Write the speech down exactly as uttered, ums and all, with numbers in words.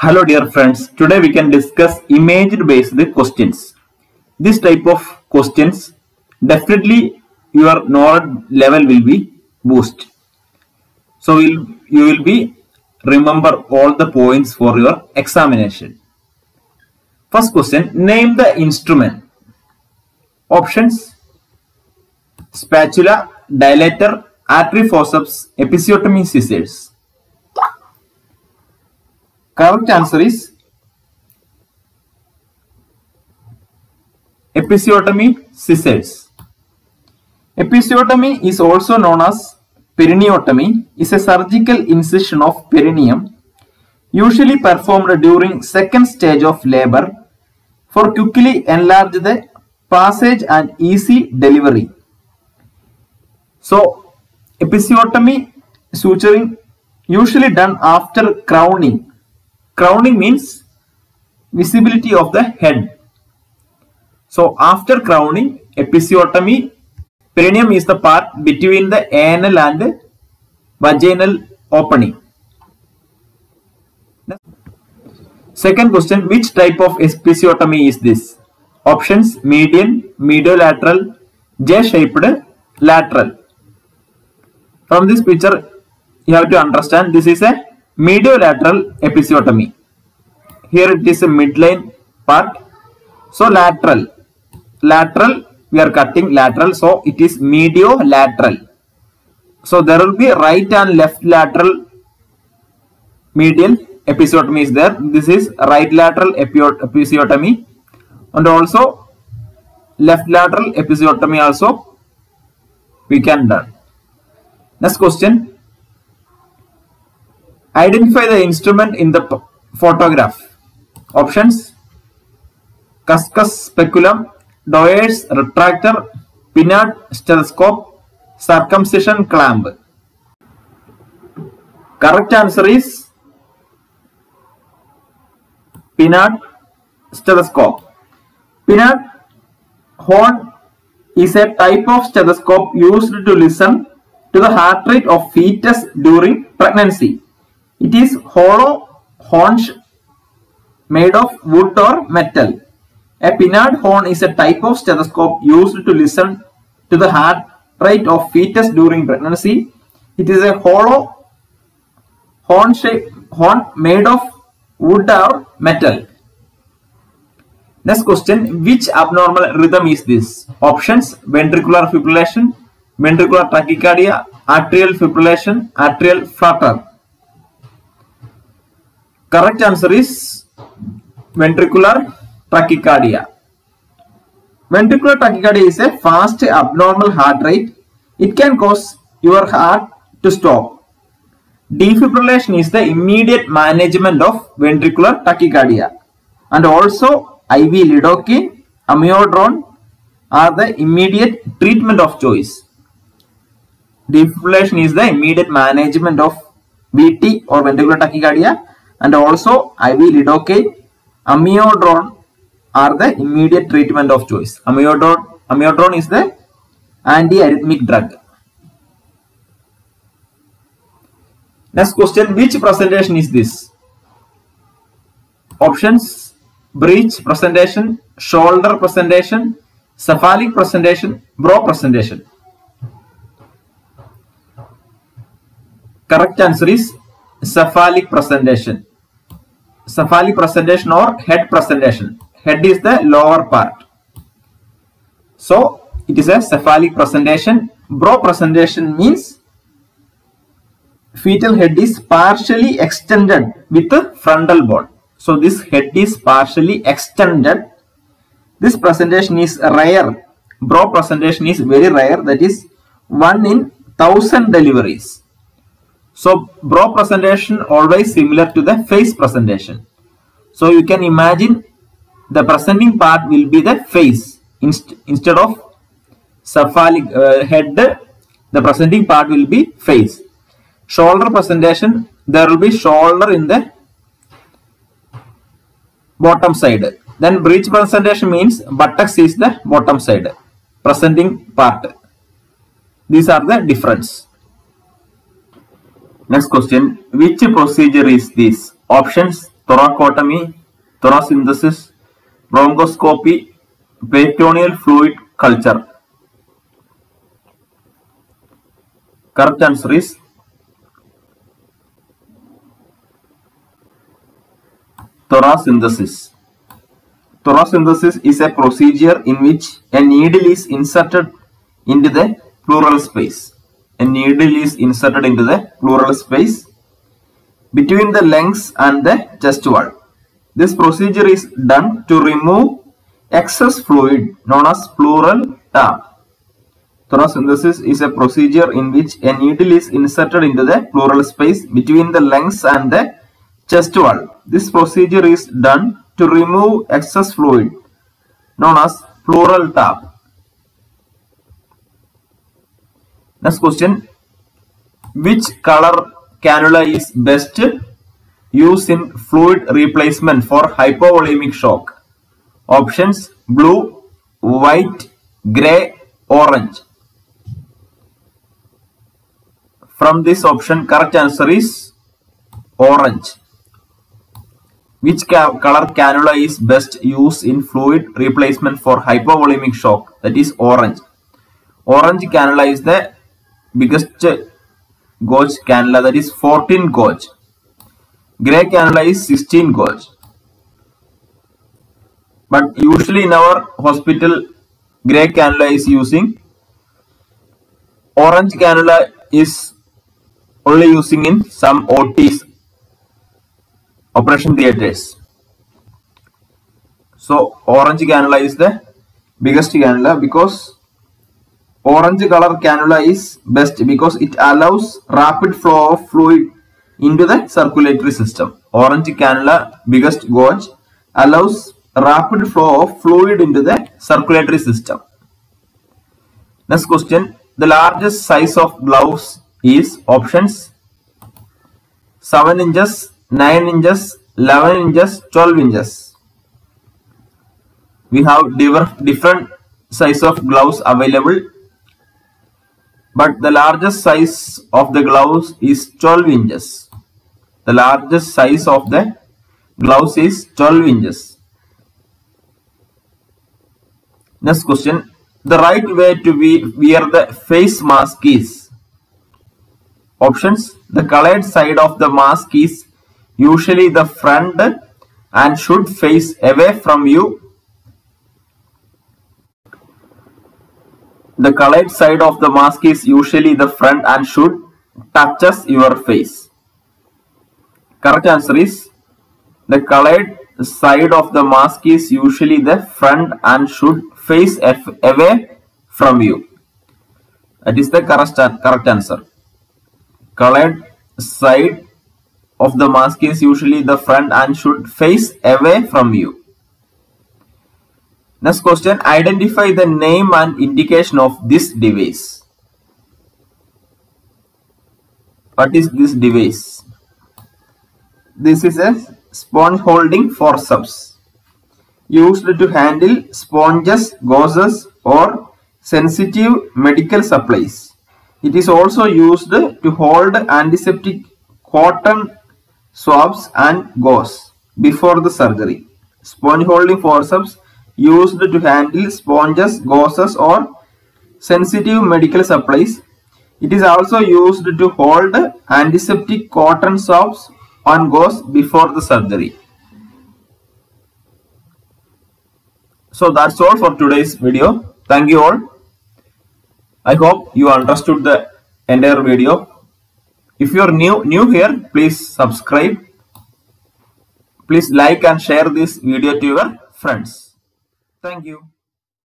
Hello dear friends, today we can discuss image based questions. This type of questions definitely your knowledge level will be boost. So we'll, you will be remember all the points for your examination. First question, name the instrument. Options: spatula, dilator, artery forceps, episiotomy scissors. Correct answer is episiotomy scissors. Episiotomy is also known as perineotomy. Is a surgical incision of perineum, usually performed during second stage of labor for quickly enlarge the passage and easy delivery. So episiotomy suturing usually done after crowning. Crowning means visibility of the head. So after crowning, episiotomy, perineum is the part between the anal and vaginal opening. Second question, which type of episiotomy is this? Options: median, mediolateral, J-shaped, lateral. From this picture, you have to understand this is a mediolateral episiotomy. Here it is a midline part. So lateral, lateral we are cutting lateral. So it is mediolateral. So there will be right and left lateral medial episiotomy is there. This is right lateral episiotomy, and also left lateral episiotomy also we can learn. Next question, identify the instrument in the photograph. Options: cuscus speculum, Doyers retractor, Pinard stethoscope, circumcision clamp. Correct answer is Pinard stethoscope. Pinard horn is a type of stethoscope used to listen to the heart rate of fetus during pregnancy. It is hollow horns made of wood or metal. A Pinard horn is a type of stethoscope used to listen to the heart rate of fetus during pregnancy. It is a hollow horn shape horn made of wood or metal. Next question, which abnormal rhythm is this? Options: ventricular fibrillation, ventricular tachycardia, atrial fibrillation, atrial flutter. Correct answer is ventricular tachycardia. Ventricular tachycardia is a fast abnormal heart rate. It can cause your heart to stop. Defibrillation is the immediate management of ventricular tachycardia, and also I V lidocaine, amiodarone are the immediate treatment of choice. Defibrillation is the immediate management of V T or ventricular tachycardia, and also I V lidocaine, amiodarone are the immediate treatment of choice. Amiodarone, amiodarone is the antiarrhythmic drug. Next question, which presentation is this? Options: breech presentation, shoulder presentation, cephalic presentation, bro presentation. Correct answer is cephalic presentation. Cephalic presentation or head presentation. Head is the lower part. So it is a cephalic presentation. Bro presentation means fetal head is partially extended with the frontal bone. So this head is partially extended. This presentation is rare. Bro presentation is very rare. That is one in thousand deliveries. So brow presentation always similar to the face presentation. So you can imagine the presenting part will be the face. Inst instead of cephalic uh, head, the presenting part will be face. Shoulder presentation, there will be shoulder in the bottom side. Then breech presentation means buttocks is the bottom side, presenting part. These are the difference. Next question, which procedure is this? Options: thoracotomy, thoracentesis, bronchoscopy, peritoneal fluid culture. Correct answer is thoracentesis. Thoracentesis is a procedure in which a needle is inserted into the pleural space. A needle is inserted into the pleural space between the lungs and the chest wall. This procedure is done to remove excess fluid known as pleural tap. Thoracentesis is a procedure in which a needle is inserted into the pleural space between the lungs and the chest wall. This procedure is done to remove excess fluid known as pleural tap. Next question. Which color cannula is best used in fluid replacement for hypovolemic shock? Options: blue, white, grey, orange. From this option, correct answer is orange. Which color cannula is best used in fluid replacement for hypovolemic shock? That is orange. Orange cannula is the biggest gauge cannula, that is fourteen gauge. Grey cannula is sixteen gauge. But usually in our hospital, grey cannula is using. Orange cannula is only using in some O Ts, operation theatres. So orange cannula is the biggest cannula because orange color cannula is best because it allows rapid flow of fluid into the circulatory system. Orange cannula, biggest gauge, allows rapid flow of fluid into the circulatory system. Next question. The largest size of gloves is options: seven inches, nine inches, eleven inches, twelve inches. We have different size of gloves available, but the largest size of the gloves is twelve inches. The largest size of the gloves is twelve inches. Next question. The right way to wear the face mask is. Options: the colored side of the mask is usually the front and should face away from you. The colored side of the mask is usually the front and should touches your face. Correct answer is the colored side of the mask is usually the front and should face away from you. That is the correct, correct answer. Colored side of the mask is usually the front and should face away from you. Next question. Identify the name and indication of this device. What is this device? This is a sponge holding forceps used to handle sponges, gauzes, or sensitive medical supplies. It is also used to hold antiseptic cotton swabs and gauze before the surgery. Sponge holding forceps used to handle sponges, gauzes, or sensitive medical supplies. It is also used to hold antiseptic cotton swabs and gauze before the surgery. So that's all for today's video. Thank you all. I hope you understood the entire video. If you are new new here, please subscribe. Please like and share this video to your friends. Thank you.